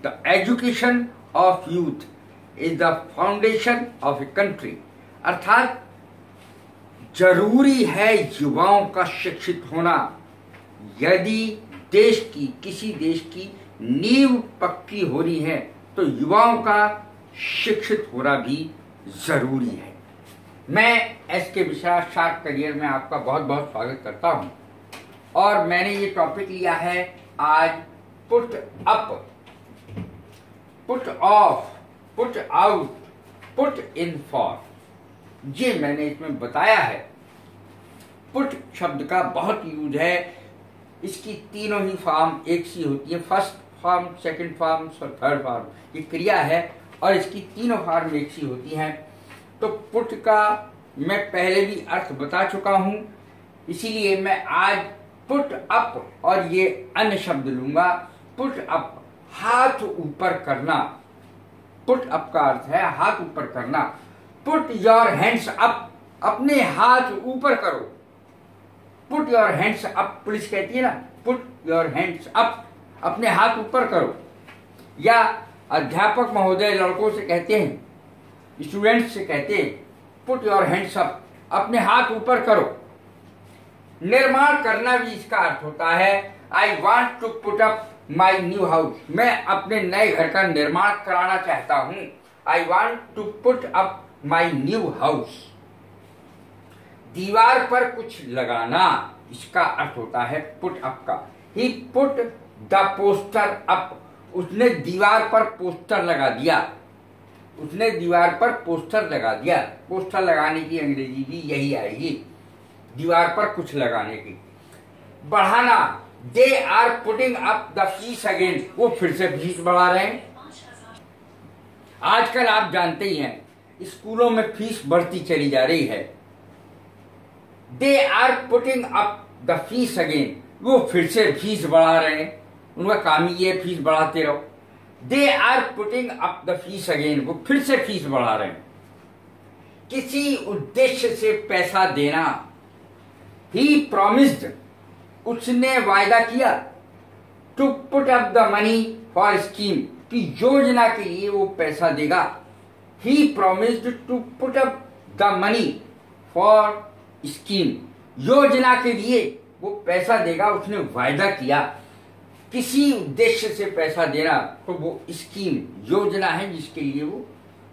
The education of youth is the foundation of a country. अर्थात जरूरी है युवाओं का शिक्षित होना। यदि देश की किसी देश की नींव पक्की होनी है तो युवाओं का शिक्षित होना भी जरूरी है। मैं एसके विशाल शार्प करियर में आपका बहुत बहुत स्वागत करता हूं और मैंने ये टॉपिक लिया है आज put up, put off, put out, put in for. ये मैंने इसमें बताया है। पुट शब्द का बहुत यूज है। इसकी तीनों ही फॉर्म एक सी होती है, फर्स्ट फॉर्म, सेकंड फॉर्म और थर्ड फॉर्म। ये क्रिया है और इसकी तीनों फॉर्म एक सी होती हैं। तो पुट का मैं पहले भी अर्थ बता चुका हूं, इसीलिए मैं आज पुट अप और ये अन्य शब्द लूंगा। पुट अप, हाथ ऊपर करना। पुट अप का अर्थ है हाथ ऊपर करना। पुट योर हैंड्स अप, अपने हाथ ऊपर करो। Put your hands up, police कहती है ना, पुट योर हैंड्स अप, अपने हाथ ऊपर करो। या अध्यापक महोदय लड़कों से कहते हैं, स्टूडेंट्स से कहते हैं, पुट योर हैंड्स अप, अपने हाथ ऊपर करो। निर्माण करना भी इसका अर्थ होता है। I want to put up my new house, मैं अपने नए घर का निर्माण कराना चाहता हूं। I want to put up my new house. दीवार पर कुछ लगाना, इसका अर्थ होता है पुट अप का। He put the poster up, उसने दीवार पर पोस्टर लगा दिया। उसने दीवार पर पोस्टर लगा दिया। पोस्टर लगाने की अंग्रेजी भी यही आएगी, दीवार पर कुछ लगाने की। बढ़ाना, they are putting up the fees again, वो फिर से फीस बढ़ा रहे हैं। आजकल आप जानते ही हैं स्कूलों में फीस बढ़ती चली जा रही है। They are putting up the fees again, वो फिर से फीस बढ़ा रहे हैं। उनका काम ही ये, फीस बढ़ाते रहो। They are putting up the fees again, वो फिर से फीस बढ़ा रहे हैं। किसी उद्देश्य से पैसा देना। ही प्रॉमिस्ड, उसने वायदा किया। To put up the money for scheme, की योजना के लिए वो पैसा देगा। He promised to put up the money for scheme, योजना के लिए वो पैसा देगा, उसने वायदा किया। किसी उद्देश्य से पैसा देना, तो वो स्कीम योजना है जिसके लिए वो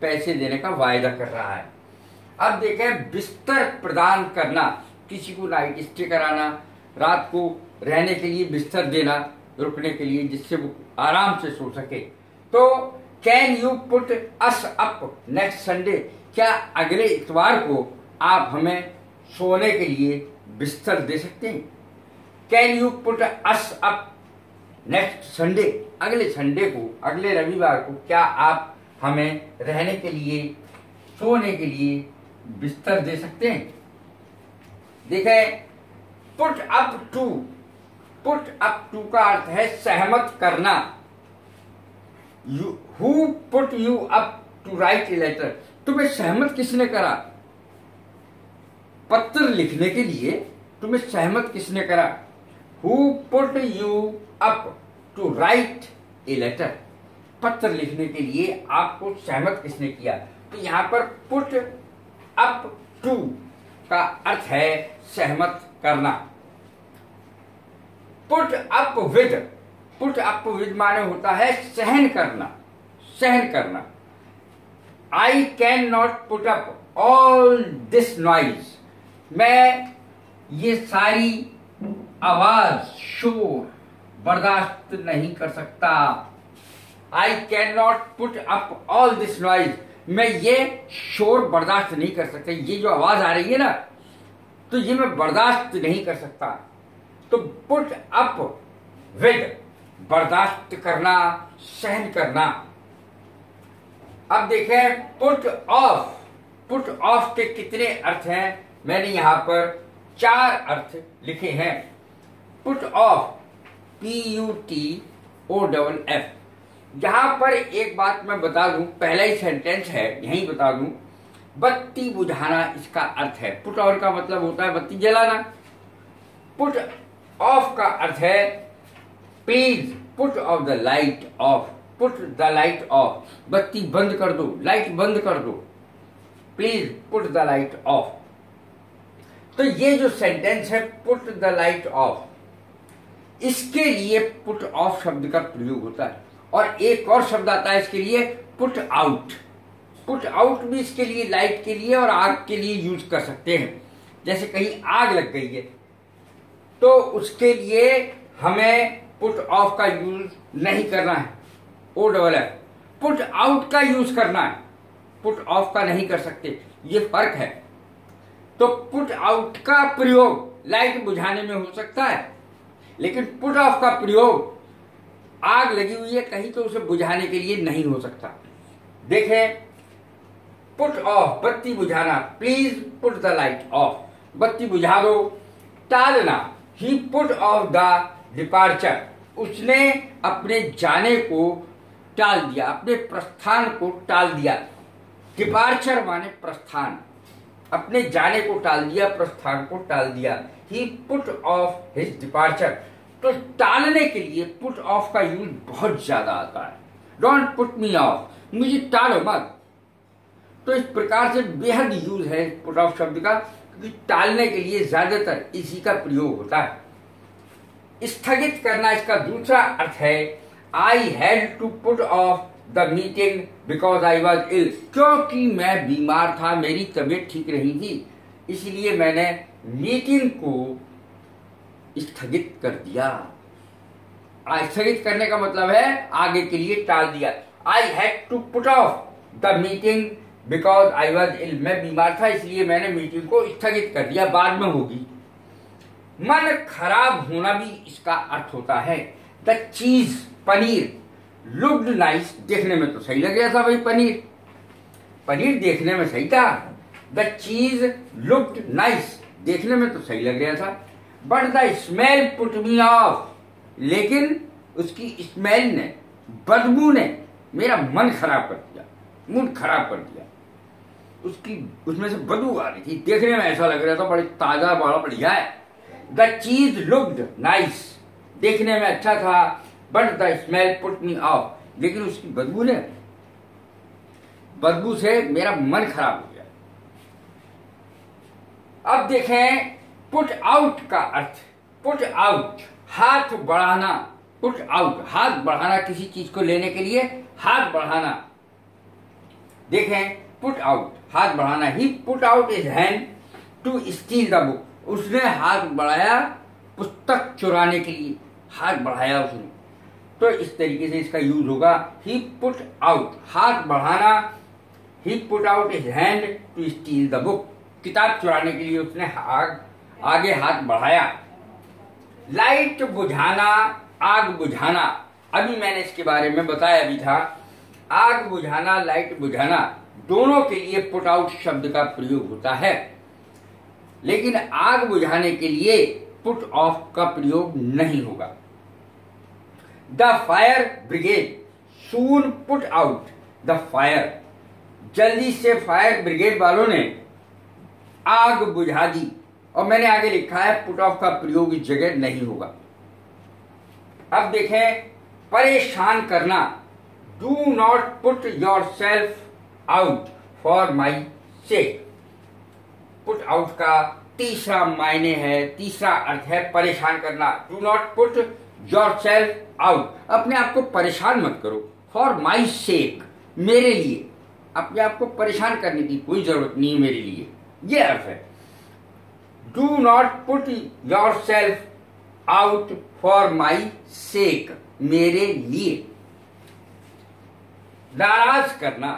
पैसे देने का वायदा कर रहा है। अब देखें, बिस्तर प्रदान करना, किसी को नाइट स्टे कराना, रात को रहने के लिए बिस्तर देना, रुकने के लिए, जिससे वो आराम से सो सके। तो can you put us up next Sunday, क्या अगले इतवार को आप हमें सोने के लिए बिस्तर दे सकते हैं। Can you put us up next Sunday, अगले संडे को, अगले रविवार को क्या आप हमें रहने के लिए, सोने के लिए बिस्तर दे सकते हैं। देखें, put up to, put up to का अर्थ है सहमत करना। Who put you up to write a letter, तुम्हें सहमत किसने करा पत्र लिखने के लिए, तुम्हें सहमत किसने करा। Who put you up to write a letter, पत्र लिखने के लिए आपको सहमत किसने किया। तो यहां पर पुट अप टू का अर्थ है सहमत करना। Put up with, put up with माने होता है सहन करना, सहन करना। I can not put up all this noise, मैं ये सारी आवाज, शोर बर्दाश्त नहीं कर सकता। I can not put up all this noise, मैं ये शोर बर्दाश्त नहीं कर सकता। ये जो आवाज आ रही है ना, तो ये मैं बर्दाश्त नहीं कर सकता। तो पुट अप विद, बर्दाश्त करना, सहन करना। अब देखें, पुट ऑफ, पुट ऑफ के कितने अर्थ हैं। मैंने यहां पर 4 अर्थ लिखे हैं। Put off, PUT OF। यहां पर एक बात मैं बता दूं, पहला ही सेंटेंस है, यही बता दूं, बत्ती बुझाना इसका अर्थ है। पुट ऑन का मतलब होता है बत्ती जलाना। पुट ऑफ का अर्थ है please put off the light off, put the light off, बत्ती बंद कर दो, लाइट बंद कर दो, please put the light off. तो ये जो सेंटेंस है पुट द लाइट ऑफ, इसके लिए पुट ऑफ शब्द का प्रयोग होता है। और एक और शब्द आता है इसके लिए पुट आउट। पुट आउट भी इसके लिए लाइट के लिए और आग के लिए यूज कर सकते हैं। जैसे कहीं आग लग गई है तो उसके लिए हमें पुट ऑफ का यूज नहीं करना है, O double F, put out का यूज करना है, पुट ऑफ का नहीं कर सकते, ये फर्क है। तो पुट आउट का प्रयोग लाइट बुझाने में हो सकता है, लेकिन पुट ऑफ का प्रयोग आग लगी हुई है कहीं तो उसे बुझाने के लिए नहीं हो सकता। देखें, पुट ऑफ बत्ती बुझाना, please put the light off, बत्ती बुझा दो। टालना, he put off the departure, उसने अपने जाने को टाल दिया, अपने प्रस्थान को टाल दिया। डिपार्चर माने प्रस्थान, अपने जाने को टाल दिया, प्रस्थान को टाल दिया। He put off his departure. तो टालने के लिए पुट ऑफ का यूज बहुत ज्यादा आता है। डोंट पुट मी ऑफ, मुझे टालो मत। तो इस प्रकार से बेहद यूज है पुट ऑफ शब्द का, क्योंकि टालने के लिए ज्यादातर इसी का प्रयोग होता है। स्थगित करना, इसका दूसरा अर्थ है I had to put off the meeting because I was ill, क्योंकि मैं बीमार था, मेरी तबीयत ठीक नहीं थी, इसलिए मैंने मीटिंग को स्थगित कर दिया। स्थगित करने का मतलब है आगे के लिए टाल दिया। I had to put off the meeting because I was ill, मैं बीमार था इसलिए मैंने मीटिंग को स्थगित कर दिया, बाद में होगी। मन खराब होना भी इसका अर्थ होता है। द चीज पनीर लुक्ड नाइस, देखने में तो सही लग रहा था भाई, पनीर पनीर देखने में सही था। द चीज लुक्ड नाइस, देखने में तो सही लग रहा था। But the smell put me off, लेकिन उसकी स्मेल ने, बदबू ने मेरा मन खराब कर दिया, मूड खराब कर दिया। उसमें से बदबू आ रही थी, देखने में ऐसा लग रहा था बड़ी ताजा, बड़ा बढ़िया है। द चीज लुक्ड नाइस, देखने में अच्छा था। But the smell put me off, लेकिन उसकी बदबू से मेरा मन खराब हो गया। अब देखें पुट आउट का अर्थ। पुट आउट हाथ बढ़ाना, पुट आउट हाथ बढ़ाना, किसी चीज को लेने के लिए हाथ बढ़ाना। देखें पुट आउट हाथ बढ़ाना, he put out his hand to steal the book, उसने हाथ बढ़ाया पुस्तक चुराने के लिए, हाथ बढ़ाया उसने। तो इस तरीके से इसका यूज होगा, ही पुट आउट हाथ बढ़ाना, he put out his hand to steal the book, किताब चुराने के लिए उसने आगे हाथ बढ़ाया। लाइट बुझाना, आग बुझाना, अभी मैंने इसके बारे में बताया भी था। आग बुझाना, लाइट बुझाना, दोनों के लिए पुट आउट शब्द का प्रयोग होता है, लेकिन आग बुझाने के लिए पुट ऑफ का प्रयोग नहीं होगा। The fire brigade soon put out the fire, जल्दी से फायर ब्रिगेड वालों ने आग बुझा दी। और मैंने आगे लिखा है पुट ऑफ का प्रयोग इस जगह नहीं होगा। अब देखें परेशान करना, do not put yourself out for my sake. Put out का तीसरा मायने है, तीसरा अर्थ है परेशान करना। Do not put yourself out, अपने आप को परेशान मत करो। फॉर माई सेक, मेरे लिए, अपने आप को परेशान करने की कोई जरूरत नहीं है मेरे लिए, ये अर्थ है। Do not put yourself out for my sake, मेरे लिए। नाराज करना,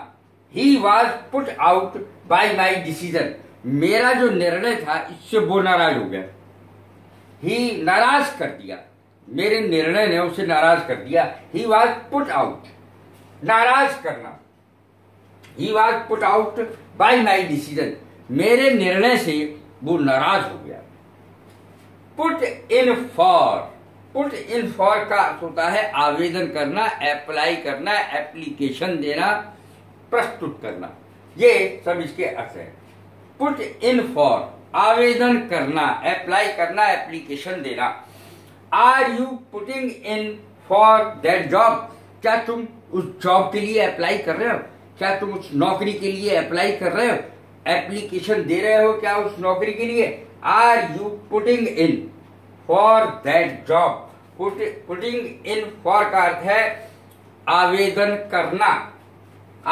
he was put out by my decision, मेरा जो निर्णय था इससे वो नाराज हो गया। ही नाराज कर दिया, मेरे निर्णय ने उसे नाराज कर दिया। ही वॉज पुट आउट, नाराज करना। He was put out by my decision, मेरे निर्णय से वो नाराज हो गया। Put in for, put in for का अर्थ होता है आवेदन करना, अप्लाई करना, एप्लीकेशन देना, प्रस्तुत करना, ये सब इसके अर्थ है। पुट इन फॉर आवेदन करना, अप्लाई करना, एप्लीकेशन देना। Are you putting in for that job, क्या तुम उस जॉब के लिए अप्लाई कर रहे हो, क्या तुम उस नौकरी के लिए अप्लाई कर रहे हो, एप्लीकेशन दे रहे हो क्या उस नौकरी के लिए, are you putting in for that job. Putting in for का अर्थ है आवेदन करना।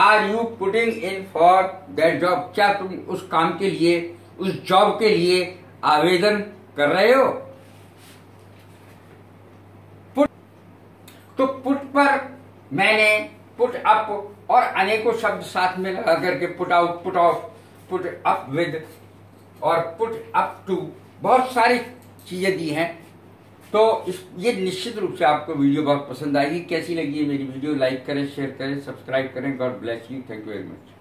Are you putting in for that job, क्या तुम उस काम के लिए, उस जॉब के लिए आवेदन कर रहे हो। पुट तो पुट पर मैंने पुट अप और अनेकों शब्द साथ में लगा करके put out, put off, put up with और पुट अप टू बहुत सारी चीजें दी हैं। तो ये निश्चित रूप से आपको वीडियो बहुत पसंद आएगी। कैसी लगी है मेरी वीडियो, लाइक करें, शेयर करें, सब्सक्राइब करें। God bless you, thank you very much.